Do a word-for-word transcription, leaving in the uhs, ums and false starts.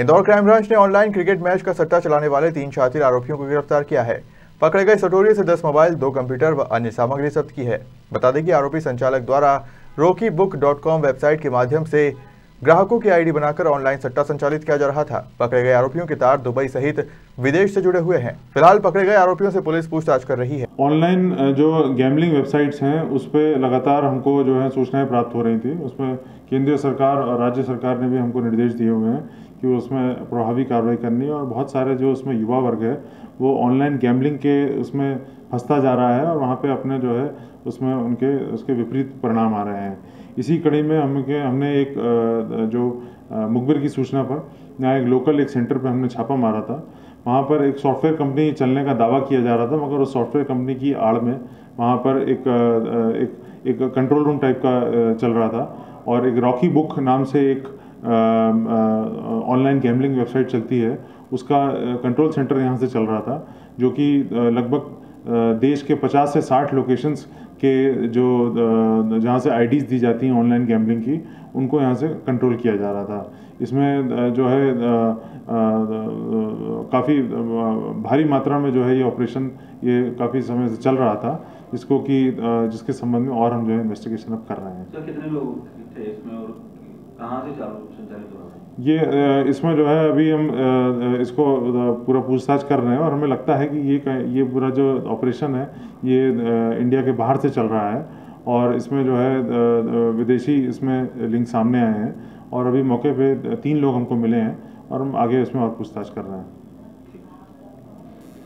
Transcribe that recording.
Indore crime branch ने online cricket match का सट्टा चलाने वाले तीन शातिर आरोपियों को गिरफ्तार किया है। पकड़े गए सटोरियों से दस मोबाइल, दो कंप्यूटर व अन्य सामग्री जब्त की है। बता दें कि आरोपी संचालक द्वारा Rocky book dot com website के माध्यम से ग्राहकों की आईडी बनाकर ऑनलाइन सट्टा संचालित किया जा रहा था। पकड़े गए आरोपियों के तार दुबई सहित विदेश से जुड़े हुए हैं। फिलहाल पकड़े गए आरोपियों से पुलिस पूछताछ कर रही है। ऑनलाइन जो गैम्बलिंग वेबसाइट्स हैं उस पर लगातार हमको जो है सूचनाएं प्राप्त हो रही थी। उसमें केंद्रीय सरकार और राज्य सरकार ने भी हमको निर्देश दिए हुए हैं कि उसमें प्रभावी कार्रवाई करनी है। और बहुत सारे जो उसमें युवा वर्ग है वो ऑनलाइन गैम्बलिंग के उसमें फंसता जा रहा है और वहाँ पे अपने जो है उसमें उनके उसके विपरीत परिणाम आ रहे हैं। इसी कड़ी में हम के हमने एक जो मुखबिर की सूचना पर यहाँ एक लोकल एक सेंटर पे हमने छापा मारा था। वहाँ पर एक सॉफ्टवेयर कंपनी चलने का दावा किया जा रहा था, मगर उस सॉफ्टवेयर कंपनी की आड़ में वहाँ पर एक एक एक कंट्रोल रूम टाइप का चल रहा था और एक रॉकी बुक नाम से एक ऑनलाइन गैम्बलिंग वेबसाइट चलती है उसका कंट्रोल सेंटर यहाँ से चल रहा था, जो कि लगभग देश के पचास से साठ लोकेशंस के जो जहाँ से आईडीज़ दी जाती हैं ऑनलाइन गैम्बलिंग की, उनको यहाँ से कंट्रोल किया जा रहा था। इसमें जो है काफ़ी भारी मात्रा में जो है ये ऑपरेशन ये काफ़ी समय से चल रहा था, जिसको कि जिसके संबंध में और हम जो है इन्वेस्टिगेशन अब कर रहे हैं। तो कितने लोग थे इसमें और कहाँ से संचालित हो रहा है ये? इसमें जो है अभी हम इसको पूरा पूछताछ कर रहे हैं और हमें लगता है कि ये ये पूरा जो ऑपरेशन है ये इंडिया के बाहर से चल रहा है और इसमें जो है विदेशी इसमें लिंक सामने आए हैं। और अभी मौके पे तीन लोग हमको मिले हैं और हम आगे इसमें और पूछताछ कर रहे हैं।